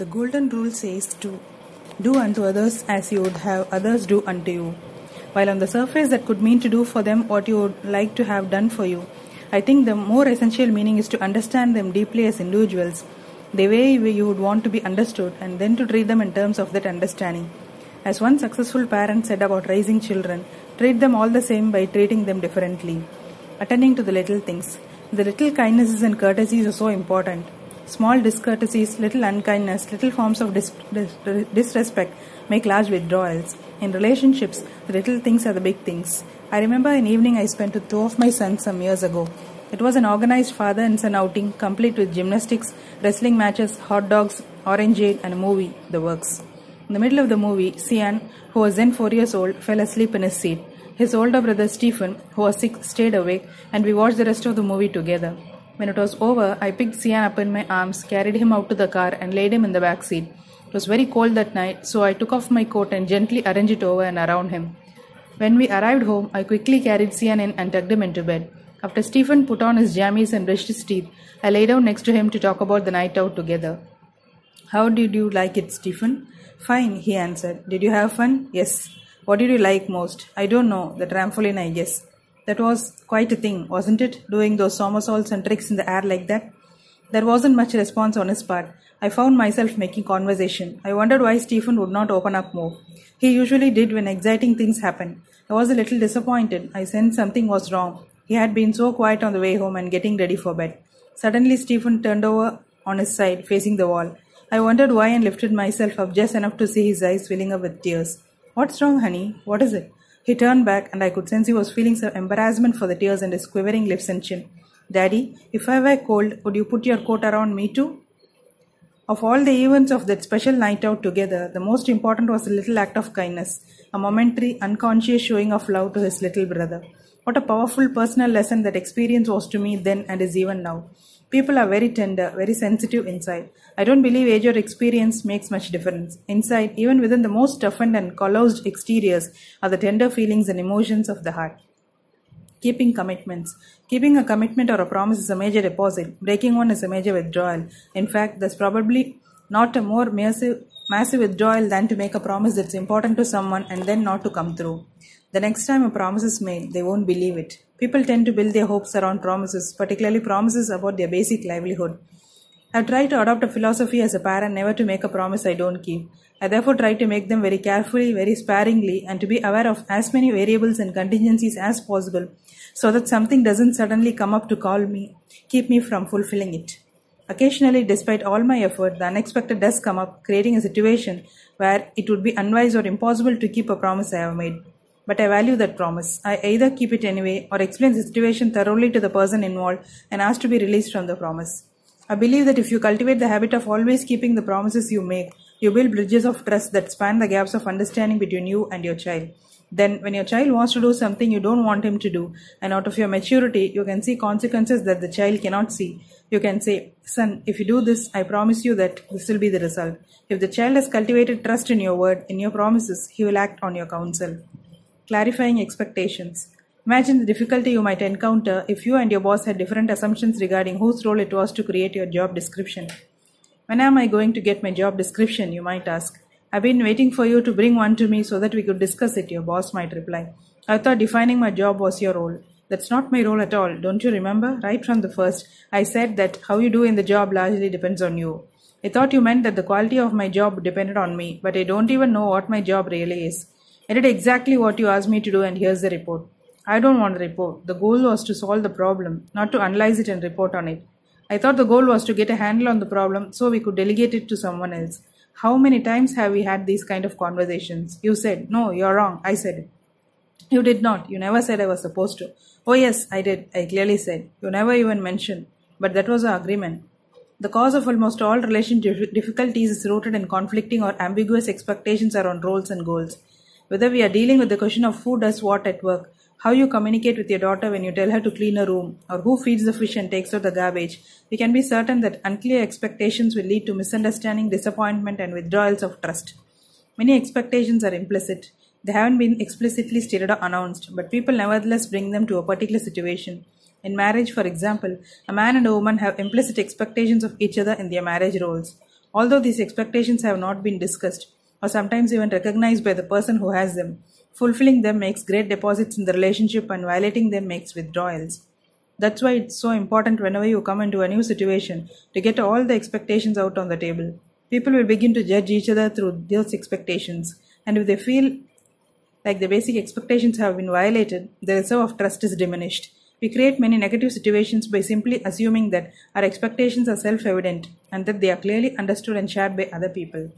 The golden rule says to do unto others as you would have others do unto you. While on the surface that could mean to do for them what you would like to have done for you, I think the more essential meaning is to understand them deeply as individuals, the way you would want to be understood, and then to treat them in terms of that understanding. As one successful parent said about raising children, treat them all the same by treating them differently. Attending to the little things. The little kindnesses and courtesies are so important. Small discourtesies, little unkindness, little forms of disrespect make large withdrawals. In relationships, the little things are the big things. I remember an evening I spent with two of my sons some years ago. It was an organized father and son outing, complete with gymnastics, wrestling matches, hot dogs, orangeade, and a movie, the works. In the middle of the movie, Sian, who was then 4 years old, fell asleep in his seat. His older brother Stephen, who was sick, stayed awake, and we watched the rest of the movie together. When it was over, I picked Sian up in my arms, carried him out to the car, and laid him in the back seat. It was very cold that night, so I took off my coat and gently arranged it over and around him. When we arrived home, I quickly carried Sian in and tucked him into bed. After Stephen put on his jammies and brushed his teeth, I lay down next to him to talk about the night out together. "How did you like it, Stephen?" "Fine," he answered. "Did you have fun?" "Yes." "What did you like most?" "I don't know. The trampoline, I guess." "That was quite a thing, wasn't it? Doing those somersaults and tricks in the air like that." There wasn't much response on his part. I found myself making conversation. I wondered why Stephen would not open up more. He usually did when exciting things happened. I was a little disappointed. I sensed something was wrong. He had been so quiet on the way home and getting ready for bed. Suddenly Stephen turned over on his side, facing the wall. I wondered why and lifted myself up just enough to see his eyes filling up with tears. "What's wrong, honey? What is it?" He turned back, and I could sense he was feeling some embarrassment for the tears and his quivering lips and chin. "Daddy, if I were cold, would you put your coat around me too?" Of all the events of that special night out together, the most important was a little act of kindness, a momentary, unconscious showing of love to his little brother. What a powerful personal lesson that experience was to me then and is even now. People are very tender, very sensitive inside. I don't believe age or experience makes much difference. Inside, even within the most toughened and calloused exteriors, are the tender feelings and emotions of the heart. Keeping commitments. Keeping a commitment or a promise is a major deposit. Breaking one is a major withdrawal. In fact, there's probably not a more massive withdrawal than to make a promise that's important to someone and then not to come through. The next time a promise is made, they won't believe it. People tend to build their hopes around promises, particularly promises about their basic livelihood. I've tried to adopt a philosophy as a parent never to make a promise I don't keep. I therefore try to make them very carefully, very sparingly, and to be aware of as many variables and contingencies as possible, so that something doesn't suddenly come up to keep me from fulfilling it. Occasionally, despite all my effort, the unexpected does come up, creating a situation where it would be unwise or impossible to keep a promise I have made. But I value that promise. I either keep it anyway or explain the situation thoroughly to the person involved and ask to be released from the promise. I believe that if you cultivate the habit of always keeping the promises you make, you build bridges of trust that span the gaps of understanding between you and your child. Then, when your child wants to do something you don't want him to do, and out of your maturity, you can see consequences that the child cannot see. You can say, "Son, if you do this, I promise you that this will be the result." If the child has cultivated trust in your word, in your promises, he will act on your counsel. Clarifying expectations. Imagine the difficulty you might encounter if you and your boss had different assumptions regarding whose role it was to create your job description. "When am I going to get my job description?" you might ask. "I've been waiting for you to bring one to me so that we could discuss it," your boss might reply. "I thought defining my job was your role." "That's not my role at all. Don't you remember? Right from the first, I said that how you do in the job largely depends on you. I thought you meant that the quality of my job depended on me, but I don't even know what my job really is. I did exactly what you asked me to do, and here's the report." "I don't want a report. The goal was to solve the problem, not to analyze it and report on it." "I thought the goal was to get a handle on the problem so we could delegate it to someone else." "How many times have we had these kind of conversations?" "You said, 'No, you're wrong.'" "I said it." "You did not. You never said I was supposed to." "Oh yes, I did. I clearly said. You never even mentioned. But that was our agreement." The cause of almost all relationship difficulties is rooted in conflicting or ambiguous expectations around roles and goals. Whether we are dealing with the question of who does what at work, how you communicate with your daughter when you tell her to clean her room, or who feeds the fish and takes out the garbage, we can be certain that unclear expectations will lead to misunderstanding, disappointment, and withdrawals of trust. Many expectations are implicit. They haven't been explicitly stated or announced, but people nevertheless bring them to a particular situation. In marriage, for example, a man and a woman have implicit expectations of each other in their marriage roles. although these expectations have not been discussed or sometimes even recognized by the person who has them. Fulfilling them makes great deposits in the relationship, and violating them makes withdrawals. That's why it's so important whenever you come into a new situation to get all the expectations out on the table. People will begin to judge each other through those expectations, and if they feel like the basic expectations have been violated, the reserve of trust is diminished. We create many negative situations by simply assuming that our expectations are self-evident and that they are clearly understood and shared by other people.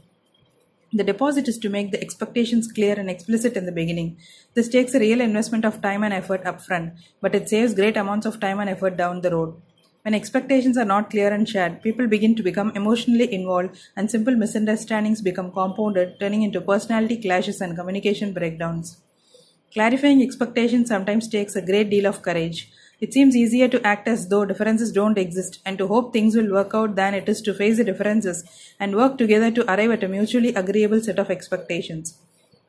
The deposit is to make the expectations clear and explicit in the beginning. This takes a real investment of time and effort up front, but it saves great amounts of time and effort down the road. When expectations are not clear and shared, people begin to become emotionally involved, and simple misunderstandings become compounded, turning into personality clashes and communication breakdowns. Clarifying expectations sometimes takes a great deal of courage. It seems easier to act as though differences don't exist and to hope things will work out than it is to face the differences and work together to arrive at a mutually agreeable set of expectations.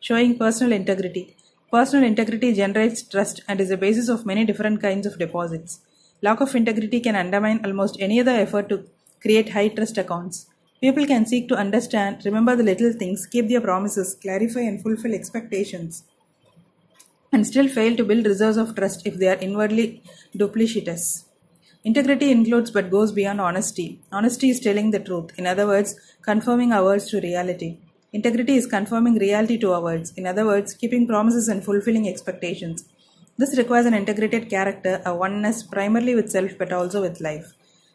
Showing personal integrity. Personal integrity generates trust and is the basis of many different kinds of deposits. Lack of integrity can undermine almost any other effort to create high trust accounts. People can seek to understand, remember the little things, keep their promises, clarify and fulfill expectations, and still fail to build reserves of trust if they are inwardly duplicitous. Integrity includes but goes beyond honesty. Honesty is telling the truth. In other words, confirming our words to reality. Integrity is confirming reality to our words. In other words, keeping promises and fulfilling expectations. This requires an integrated character, a oneness primarily with self but also with life.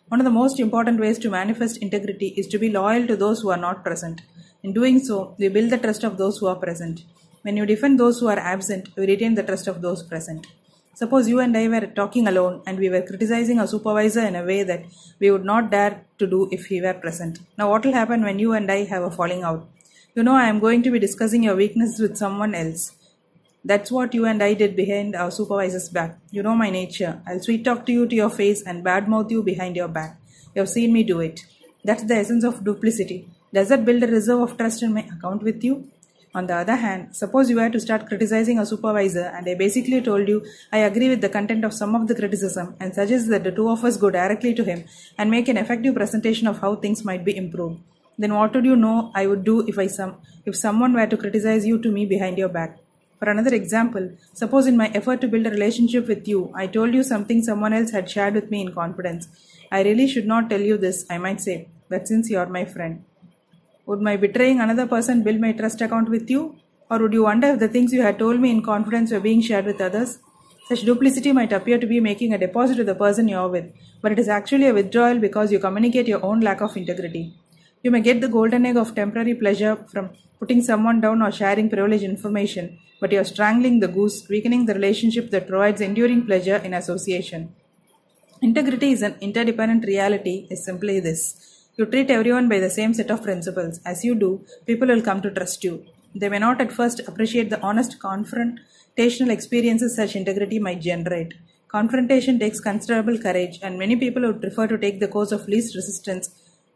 One of the most important ways to manifest integrity is to be loyal to those who are not present. In doing so, we build the trust of those who are present. When you defend those who are absent, you retain the trust of those present. Suppose you and I were talking alone and we were criticizing a supervisor in a way that we would not dare to do if he were present. Now what will happen when you and I have a falling out? You know, I am going to be discussing your weaknesses with someone else. That's what you and I did behind our supervisor's back. You know my nature. I'll sweet talk to you to your face and badmouth you behind your back. You have seen me do it. That's the essence of duplicity. Does that build a reserve of trust in my account with you? On the other hand, suppose you were to start criticizing a supervisor and I basically told you I agree with the content of some of the criticism and suggest that the two of us go directly to him and make an effective presentation of how things might be improved. Then what would you know I would do if someone were to criticize you to me behind your back? For another example, suppose in my effort to build a relationship with you, I told you something someone else had shared with me in confidence. I really should not tell you this, I might say, but since you are my friend. Would my betraying another person build my trust account with you? Or would you wonder if the things you had told me in confidence were being shared with others? Such duplicity might appear to be making a deposit with the person you are with, but it is actually a withdrawal because you communicate your own lack of integrity. You may get the golden egg of temporary pleasure from putting someone down or sharing privileged information, but you are strangling the goose, weakening the relationship that provides enduring pleasure in association. Integrity is an interdependent reality, is simply this. You treat everyone by the same set of principles. As you do, people will come to trust you. They may not at first appreciate the honest, confrontational experiences such integrity might generate. Confrontation takes considerable courage, and many people would prefer to take the course of least resistance,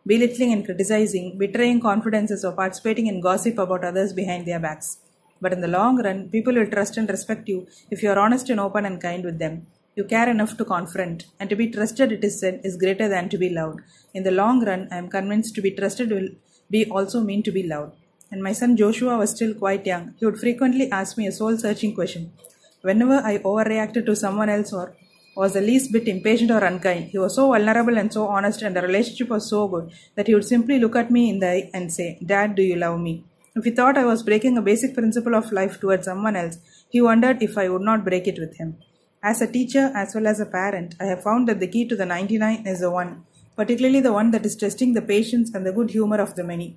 belittling and criticizing, betraying confidences, or participating in gossip about others behind their backs. But in the long run, people will trust and respect you if you are honest and open and kind with them. You care enough to confront, and to be trusted, it is said, is greater than to be loved. In the long run, I am convinced to be trusted will be also mean to be loved. When my son Joshua was still quite young, he would frequently ask me a soul-searching question. Whenever I overreacted to someone else or was the least bit impatient or unkind, he was so vulnerable and so honest, and the relationship was so good that he would simply look at me in the eye and say, "Dad, do you love me?" If he thought I was breaking a basic principle of life towards someone else, he wondered if I would not break it with him. As a teacher as well as a parent, I have found that the key to the 99 is the one, particularly the one that is testing the patience and the good humor of the many.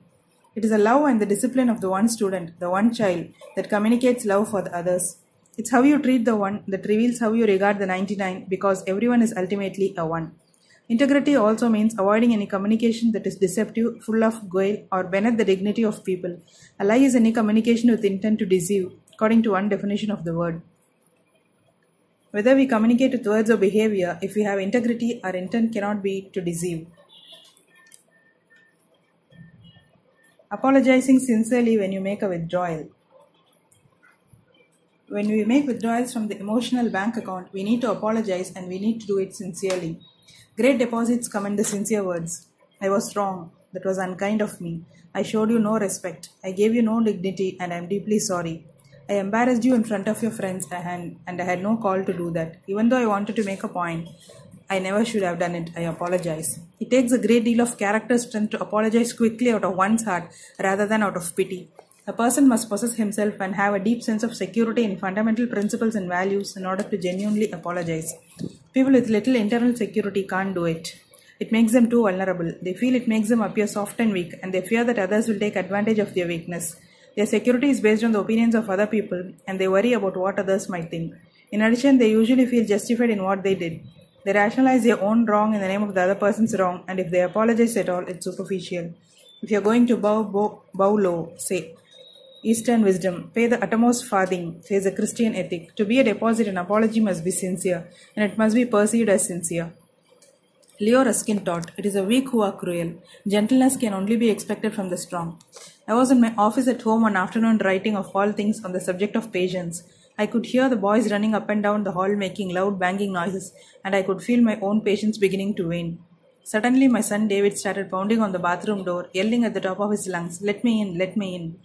It is the love and the discipline of the one student, the one child, that communicates love for the others. It's how you treat the one that reveals how you regard the 99, because everyone is ultimately a one. Integrity also means avoiding any communication that is deceptive, full of guile, or beneath the dignity of people. A lie is any communication with intent to deceive, according to one definition of the word. Whether we communicate with words or behavior, if we have integrity, our intent cannot be to deceive. Apologizing sincerely when you make a withdrawal. When we make withdrawals from the emotional bank account, we need to apologize, and we need to do it sincerely. Great deposits come in the sincere words. I was wrong. That was unkind of me. I showed you no respect. I gave you no dignity, and I am deeply sorry. I embarrassed you in front of your friends, and I had no call to do that. Even though I wanted to make a point, I never should have done it. I apologize. It takes a great deal of character strength to apologize quickly out of one's heart rather than out of pity. A person must possess himself and have a deep sense of security in fundamental principles and values in order to genuinely apologize. People with little internal security can't do it. It makes them too vulnerable. They feel it makes them appear soft and weak, and they fear that others will take advantage of their weakness. Their security is based on the opinions of other people, and they worry about what others might think. In addition, they usually feel justified in what they did. They rationalize their own wrong in the name of the other person's wrong, and if they apologize at all, it's superficial. If you're going to bow low, say, Eastern wisdom, pay the uttermost farthing, says a Christian ethic. To be a deposit, an apology must be sincere, and it must be perceived as sincere. Leo Ruskin taught, it is the weak who are cruel. Gentleness can only be expected from the strong. I was in my office at home one afternoon writing of all things on the subject of patience. I could hear the boys running up and down the hall making loud banging noises, and I could feel my own patience beginning to wane. Suddenly my son David started pounding on the bathroom door, yelling at the top of his lungs, "Let me in, let me in."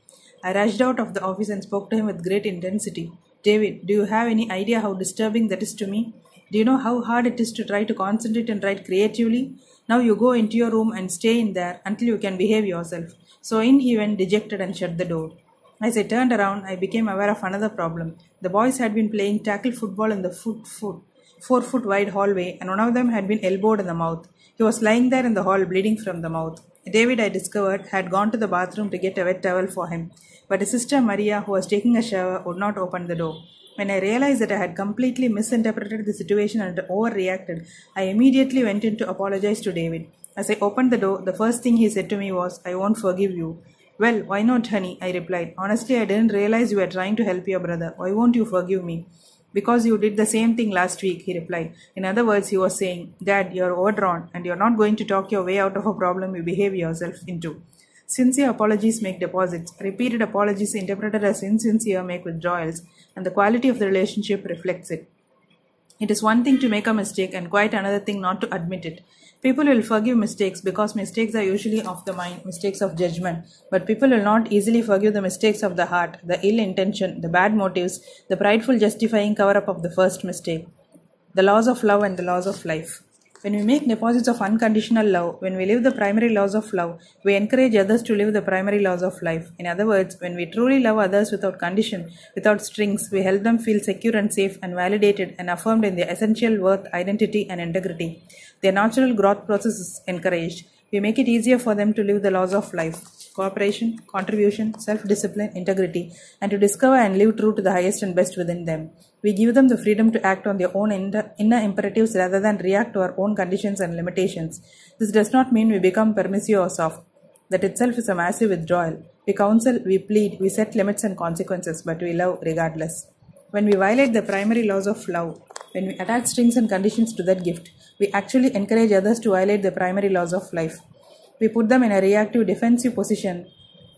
I rushed out of the office and spoke to him with great intensity. "David, do you have any idea how disturbing that is to me? Do you know how hard it is to try to concentrate and write creatively? Now you go into your room and stay in there until you can behave yourself." So in he went, dejected, and shut the door. As I turned around, I became aware of another problem. The boys had been playing tackle football in the 4-foot wide hallway, and one of them had been elbowed in the mouth. He was lying there in the hall, bleeding from the mouth. David, I discovered, had gone to the bathroom to get a wet towel for him, but his sister Maria, who was taking a shower, would not open the door. When I realized that I had completely misinterpreted the situation and overreacted, I immediately went in to apologize to David. As I opened the door, the first thing he said to me was, "I won't forgive you." "Well, why not, honey?" I replied. "Honestly, I didn't realize you were trying to help your brother. Why won't you forgive me?" "Because you did the same thing last week," he replied. In other words, he was saying, "Dad, you're overdrawn, and you're not going to talk your way out of a problem you behave yourself into." Sincere apologies make deposits. Repeated apologies interpreted as insincere make withdrawals, and the quality of the relationship reflects it. It is one thing to make a mistake and quite another thing not to admit it. People will forgive mistakes because mistakes are usually of the mind, mistakes of judgment. But people will not easily forgive the mistakes of the heart, the ill intention, the bad motives, the prideful justifying cover-up of the first mistake, the laws of love and the laws of life. When we make deposits of unconditional love, when we live the primary laws of love, we encourage others to live the primary laws of life. In other words, when we truly love others without condition, without strings, we help them feel secure and safe and validated and affirmed in their essential worth, identity and integrity. Their natural growth process is encouraged. We make it easier for them to live the laws of life: cooperation, contribution, self-discipline, integrity, and to discover and live true to the highest and best within them. We give them the freedom to act on their own inner imperatives rather than react to our own conditions and limitations. This does not mean we become permissive or soft. That itself is a massive withdrawal. We counsel, we plead, we set limits and consequences, but we love regardless. When we violate the primary laws of love, when we attach strings and conditions to that gift, we actually encourage others to violate the primary laws of life. We put them in a reactive, defensive position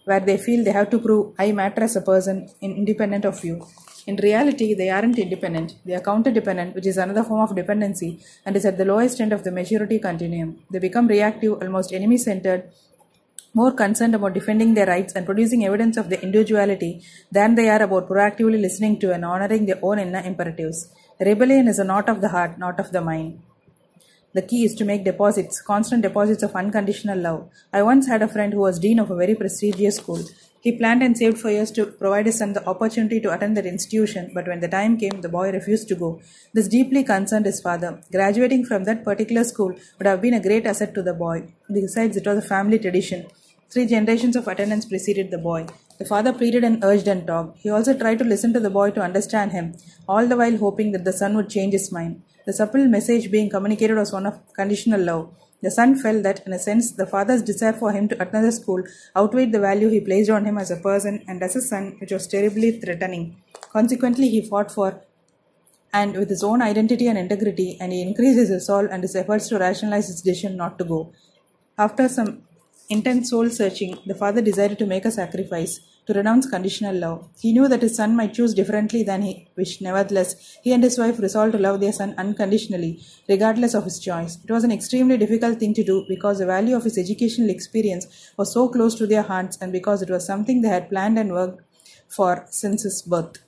where they feel they have to prove, "I matter as a person, independent of you." In reality, they aren't independent. They are counterdependent, which is another form of dependency, and is at the lowest end of the maturity continuum. They become reactive, almost enemy-centered, more concerned about defending their rights and producing evidence of their individuality than they are about proactively listening to and honoring their own inner imperatives. Rebellion is a knot of the heart, not of the mind. The key is to make deposits, constant deposits of unconditional love. I once had a friend who was dean of a very prestigious school. He planned and saved for years to provide his son the opportunity to attend that institution, but when the time came, the boy refused to go. This deeply concerned his father. Graduating from that particular school would have been a great asset to the boy. Besides, it was a family tradition. 3 generations of attendants preceded the boy. The father pleaded and urged and talked. He also tried to listen to the boy to understand him, all the while hoping that the son would change his mind. The subtle message being communicated was one of conditional love. The son felt that, in a sense, the father's desire for him to attend the school outweighed the value he placed on him as a person and as a son, which was terribly threatening. Consequently, he fought for and with his own identity and integrity, and he increased his resolve and his efforts to rationalize his decision not to go. After some intense soul searching, the father decided to make a sacrifice. to renounce conditional love. He knew that his son might choose differently than he wished. Nevertheless, he and his wife resolved to love their son unconditionally, regardless of his choice. It was an extremely difficult thing to do because the value of his educational experience was so close to their hearts and because it was something they had planned and worked for since his birth.